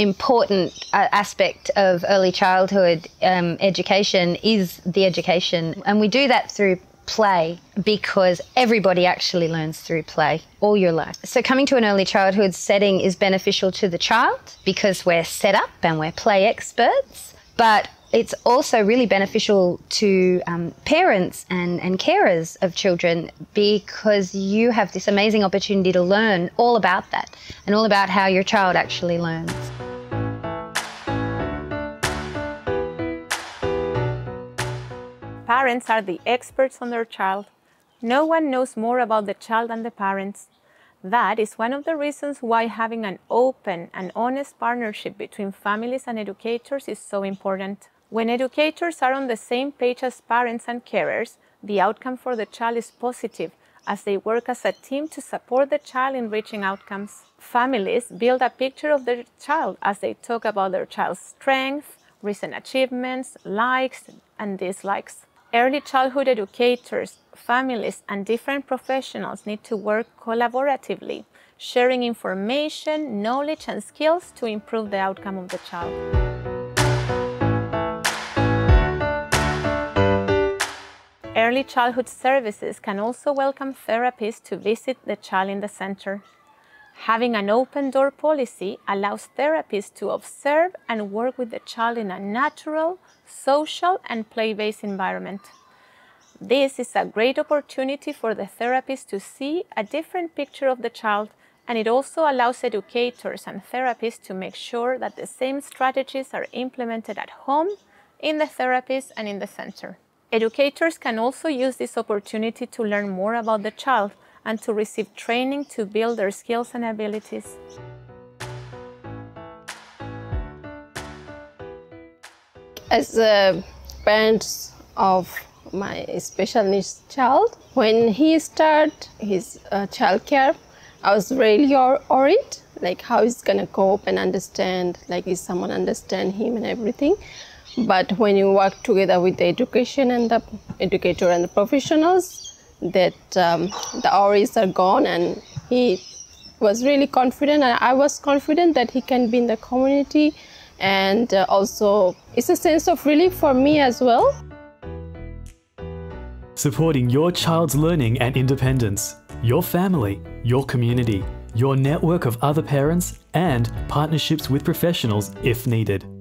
important aspect of early childhood education is the education. And we do that through play, because everybody actually learns through play all your life. So coming to an early childhood setting is beneficial to the child because we're set up and we're play experts, but it's also really beneficial to parents and carers of children, because you have this amazing opportunity to learn all about that and all about how your child actually learns. Parents are the experts on their child. No one knows more about the child than the parents. That is one of the reasons why having an open and honest partnership between families and educators is so important. When educators are on the same page as parents and carers, the outcome for the child is positive, as they work as a team to support the child in reaching outcomes. Families build a picture of their child as they talk about their child's strengths, recent achievements, likes and dislikes. Early childhood educators, families, and different professionals need to work collaboratively, sharing information, knowledge, and skills to improve the outcome of the child. Early childhood services can also welcome therapists to visit the child in the center. Having an open door policy allows therapists to observe and work with the child in a natural, social and play-based environment. This is a great opportunity for the therapist to see a different picture of the child, and it also allows educators and therapists to make sure that the same strategies are implemented at home, in the therapist and in the center. Educators can also use this opportunity to learn more about the child and to receive training to build their skills and abilities. As a parent of my special needs child, when he started his childcare, I was really worried, like how he's gonna cope and understand, like is someone understand him and everything. But when you work together with the education and the educator and the professionals, that the worries are gone, and he was really confident, and I was confident that he can be in the community, and also it's a sense of relief for me as well. Supporting your child's learning and independence, your family, your community, your network of other parents, and partnerships with professionals if needed.